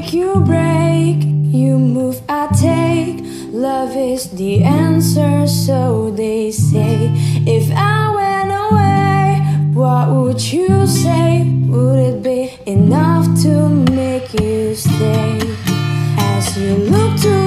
make, you break, you move, I take. Love is the answer, so they say. If I went away, what would you say? Would it be enough to make you stay? As you look to